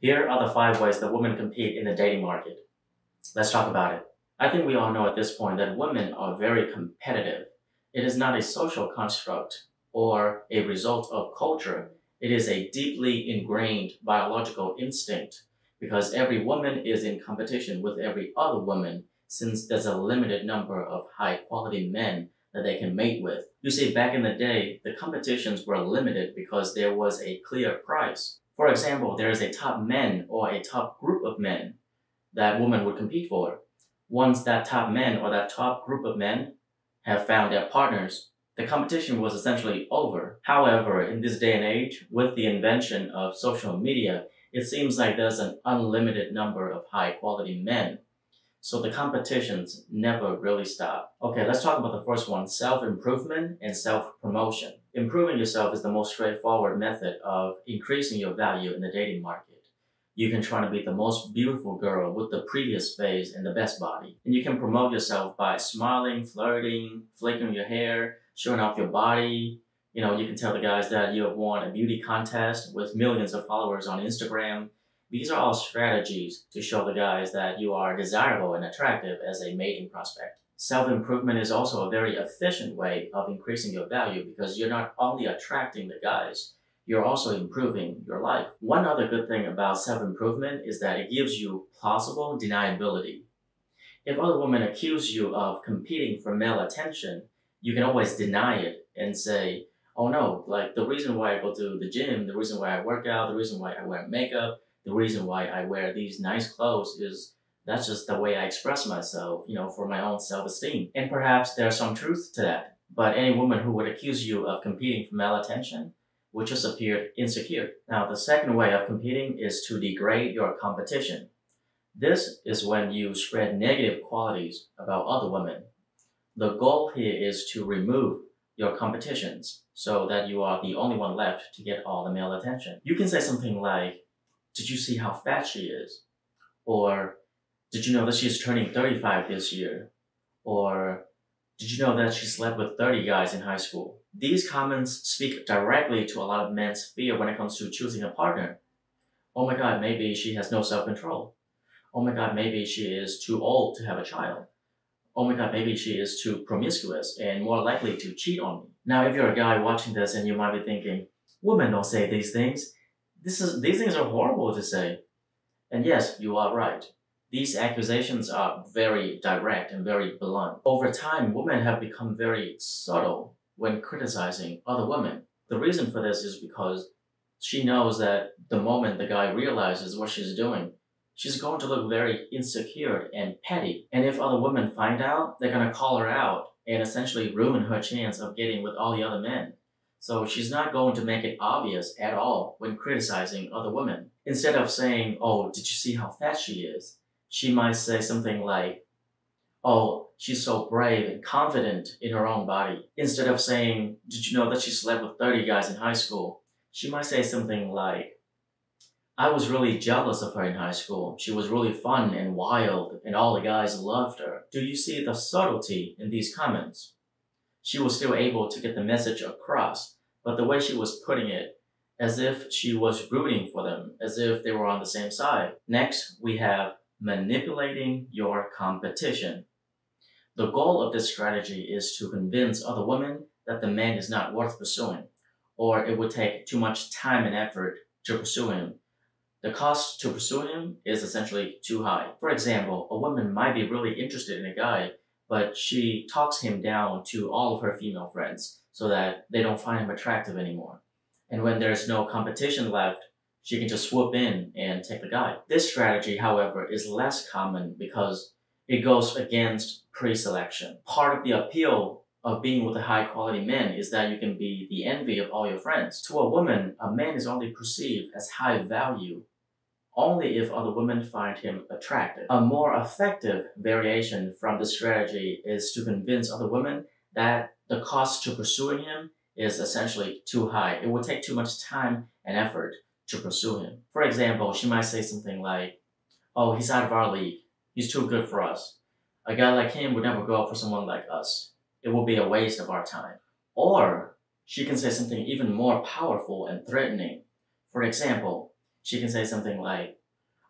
Here are the 5 ways that women compete in the dating market. Let's talk about it. I think we all know at this point that women are very competitive. It is not a social construct or a result of culture. It is a deeply ingrained biological instinct, because every woman is in competition with every other woman, since there's a limited number of high-quality men that they can mate with. You see, back in the day, the competitions were limited because there was a clear prize. For example, there is a top men or a top group of men that women would compete for. Once that top men or that top group of men have found their partners, the competition was essentially over. However, in this day and age, with the invention of social media, it seems like there's an unlimited number of high-quality men. So the competitions never really stop. Okay, let's talk about the first one, self-improvement and self-promotion. Improving yourself is the most straightforward method of increasing your value in the dating market. You can try to be the most beautiful girl with the previous phase and the best body. And you can promote yourself by smiling, flirting, flicking your hair, showing off your body. You know, you can tell the guys that you have won a beauty contest with millions of followers on Instagram. These are all strategies to show the guys that you are desirable and attractive as a mating prospect. Self-improvement is also a very efficient way of increasing your value, because you're not only attracting the guys, you're also improving your life. One other good thing about self-improvement is that it gives you plausible deniability. If other women accuse you of competing for male attention, you can always deny it and say, oh no, like the reason why I go to the gym, the reason why I work out, the reason why I wear makeup, the reason why I wear these nice clothes is that's just the way I express myself, you know, for my own self-esteem. And perhaps there's some truth to that, but any woman who would accuse you of competing for male attention would just appear insecure. Now, the second way of competing is to degrade your competition. This is when you spread negative qualities about other women. The goal here is to remove your competitions so that you are the only one left to get all the male attention. You can say something like, did you see how fat she is? Or, did you know that she's turning 35 this year? Or, did you know that she slept with 30 guys in high school? These comments speak directly to a lot of men's fear when it comes to choosing a partner. Oh my God, maybe she has no self-control. Oh my God, maybe she is too old to have a child. Oh my God, maybe she is too promiscuous and more likely to cheat on me. Now, if you're a guy watching this and you might be thinking, women don't say these things. These things are horrible to say. And yes, you are right. These accusations are very direct and very blunt. Over time, women have become very subtle when criticizing other women. The reason for this is because she knows that the moment the guy realizes what she's doing, she's going to look very insecure and petty. And if other women find out, they're going to call her out and essentially ruin her chance of getting with all the other men. So she's not going to make it obvious at all when criticizing other women. Instead of saying, oh, did you see how fat she is? She might say something like, oh, she's so brave and confident in her own body. Instead of saying, did you know that she slept with 30 guys in high school? She might say something like, I was really jealous of her in high school. She was really fun and wild, and all the guys loved her. Do you see the subtlety in these comments? She was still able to get the message across, but the way she was putting it, as if she was rooting for them, as if they were on the same side. Next, we have manipulating your competition. The goal of this strategy is to convince other women that the man is not worth pursuing, or it would take too much time and effort to pursue him. The cost to pursue him is essentially too high. For example, a woman might be really interested in a guy, but she talks him down to all of her female friends so that they don't find him attractive anymore. And when there's no competition left, she can just swoop in and take the guy. This strategy, however, is less common because it goes against pre-selection. Part of the appeal of being with a high-quality man is that you can be the envy of all your friends. To a woman, a man is only perceived as high value only if other women find him attractive. A more effective variation from this strategy is to convince other women that the cost to pursuing him is essentially too high. It would take too much time and effort to pursue him. For example, she might say something like, oh, he's out of our league. He's too good for us. A guy like him would never go out for someone like us. It would be a waste of our time. Or she can say something even more powerful and threatening. For example, she can say something like,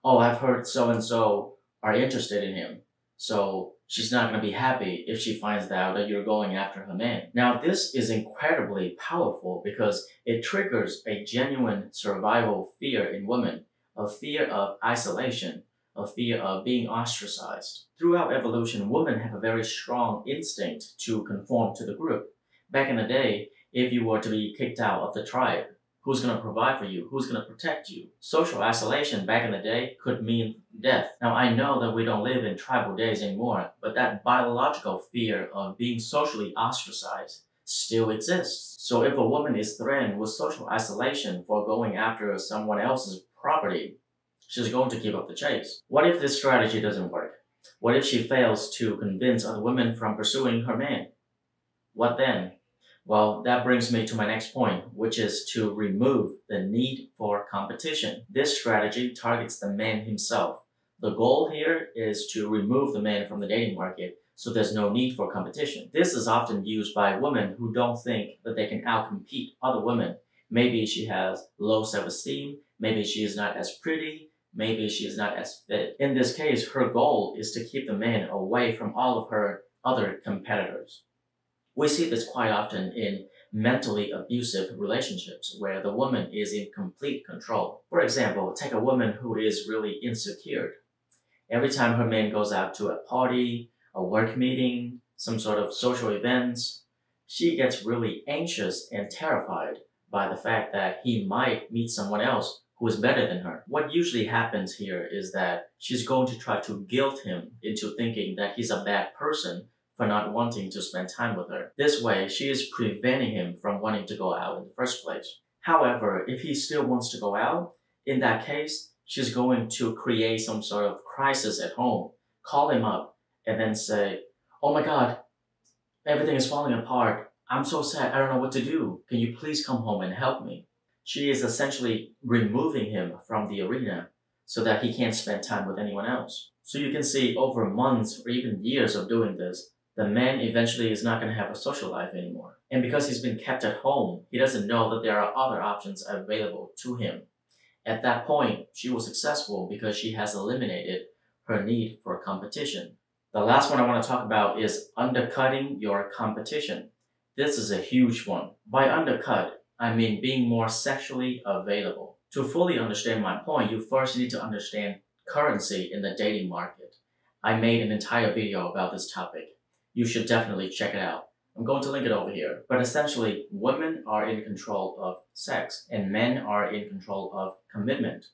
oh, I've heard so-and-so are interested in him. So she's not going to be happy if she finds out that you're going after her man. Now, this is incredibly powerful because it triggers a genuine survival fear in women, a fear of isolation, a fear of being ostracized. Throughout evolution, women have a very strong instinct to conform to the group. Back in the day, if you were to be kicked out of the tribe, who's going to provide for you? Who's going to protect you? Social isolation back in the day could mean death. Now, I know that we don't live in tribal days anymore, but that biological fear of being socially ostracized still exists. So if a woman is threatened with social isolation for going after someone else's property, she's going to give up the chase. What if this strategy doesn't work? What if she fails to convince other women from pursuing her man? What then? Well, that brings me to my next point, which is to remove the need for competition. This strategy targets the man himself. The goal here is to remove the man from the dating market, so there's no need for competition. This is often used by women who don't think that they can outcompete other women. Maybe she has low self-esteem, maybe she is not as pretty, maybe she is not as fit. In this case, her goal is to keep the man away from all of her other competitors. We see this quite often in mentally abusive relationships where the woman is in complete control. For example, take a woman who is really insecure. Every time her man goes out to a party, a work meeting, some sort of social events, she gets really anxious and terrified by the fact that he might meet someone else who is better than her. What usually happens here is that she's going to try to guilt him into thinking that he's a bad person for not wanting to spend time with her. This way, she is preventing him from wanting to go out in the first place. However, if he still wants to go out, in that case, she's going to create some sort of crisis at home, call him up, and then say, oh my God, everything is falling apart. I'm so sad, I don't know what to do. Can you please come home and help me? She is essentially removing him from the arena so that he can't spend time with anyone else. So you can see over months or even years of doing this, the man eventually is not going to have a social life anymore. And because he's been kept at home, he doesn't know that there are other options available to him. At that point, she was successful because she has eliminated her need for competition. The last one I want to talk about is undercutting your competition. This is a huge one. By undercut, I mean being more sexually available. To fully understand my point, you first need to understand currency in the dating market. I made an entire video about this topic. You should definitely check it out. I'm going to link it over here. But essentially, women are in control of sex and men are in control of commitment.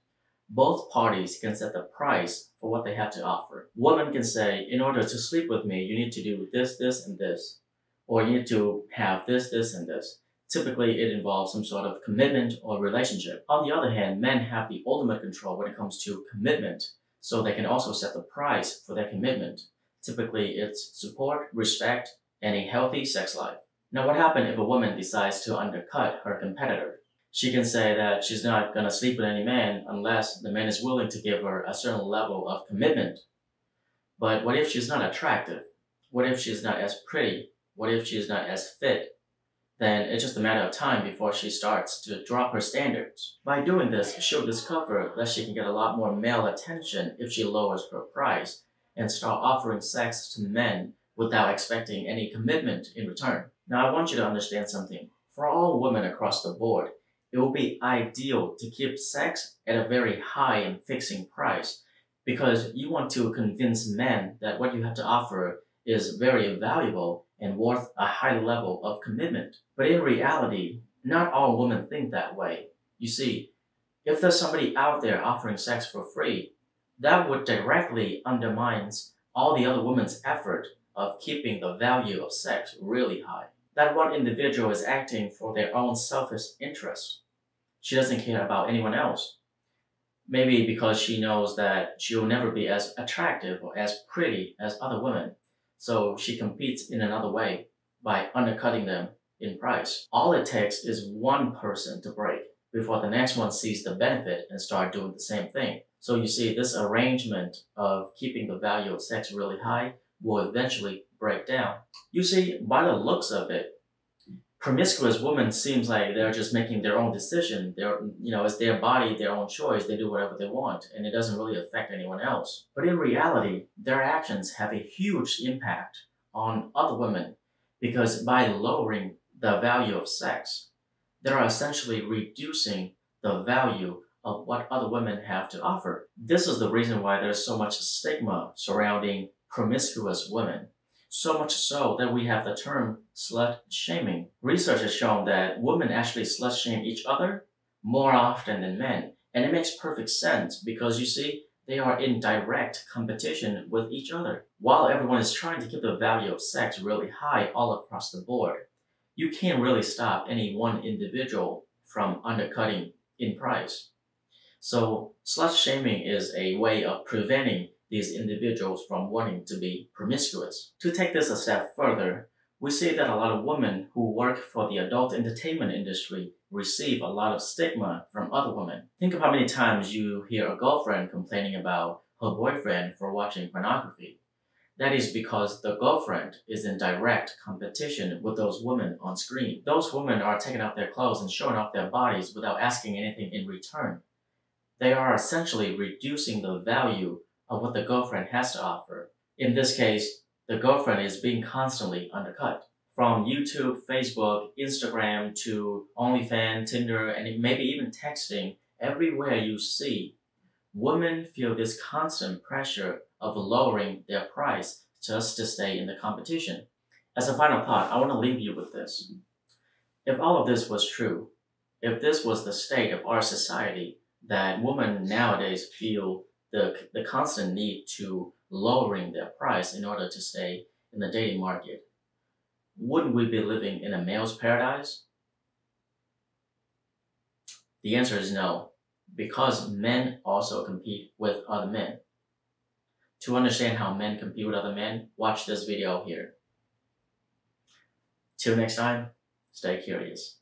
Both parties can set the price for what they have to offer. Women can say, in order to sleep with me, you need to do this, this, and this. Or you need to have this, this, and this. Typically, it involves some sort of commitment or relationship. On the other hand, men have the ultimate control when it comes to commitment. So they can also set the price for their commitment. Typically, it's support, respect, and a healthy sex life. Now, what happens if a woman decides to undercut her competitor? She can say that she's not going to sleep with any man unless the man is willing to give her a certain level of commitment. But what if she's not attractive? What if she's not as pretty? What if she's not as fit? Then it's just a matter of time before she starts to drop her standards. By doing this, she'll discover that she can get a lot more male attention if she lowers her price and start offering sex to men without expecting any commitment in return. Now, I want you to understand something. For all women across the board, it will be ideal to keep sex at a very high and fixing price because you want to convince men that what you have to offer is very valuable and worth a high level of commitment. But in reality, not all women think that way. You see, if there's somebody out there offering sex for free, that would directly undermine all the other women's effort of keeping the value of sex really high. That one individual is acting for their own selfish interests. She doesn't care about anyone else. Maybe because she knows that she will never be as attractive or as pretty as other women, so she competes in another way by undercutting them in price. All it takes is one person to break before the next one sees the benefit and start doing the same thing. So you see, this arrangement of keeping the value of sex really high will eventually break down. You see, by the looks of it, promiscuous woman seems like they're just making their own decision. They're, you know, it's their body, their own choice. They do whatever they want, and it doesn't really affect anyone else. But in reality, their actions have a huge impact on other women, because by lowering the value of sex, they're essentially reducing the value of what other women have to offer. This is the reason why there's so much stigma surrounding promiscuous women. So much so that we have the term slut-shaming. Research has shown that women actually slut-shame each other more often than men. And it makes perfect sense because, you see, they are in direct competition with each other. While everyone is trying to keep the value of sex really high all across the board, you can't really stop any one individual from undercutting in price. So slut-shaming is a way of preventing these individuals from wanting to be promiscuous. To take this a step further, we see that a lot of women who work for the adult entertainment industry receive a lot of stigma from other women. Think of how many times you hear a girlfriend complaining about her boyfriend for watching pornography. That is because the girlfriend is in direct competition with those women on screen. Those women are taking off their clothes and showing off their bodies without asking anything in return. They are essentially reducing the value of what the girlfriend has to offer. In this case, the girlfriend is being constantly undercut. From YouTube, Facebook, Instagram, to OnlyFans, Tinder, and maybe even texting, everywhere you see, women feel this constant pressure of lowering their price just to stay in the competition. As a final thought, I want to leave you with this. If all of this was true, if this was the state of our society, that women nowadays feel the constant need to lowering their price in order to stay in the dating market, wouldn't we be living in a male's paradise? The answer is no, because men also compete with other men. To understand how men compete with other men, watch this video here. Till next time, stay curious.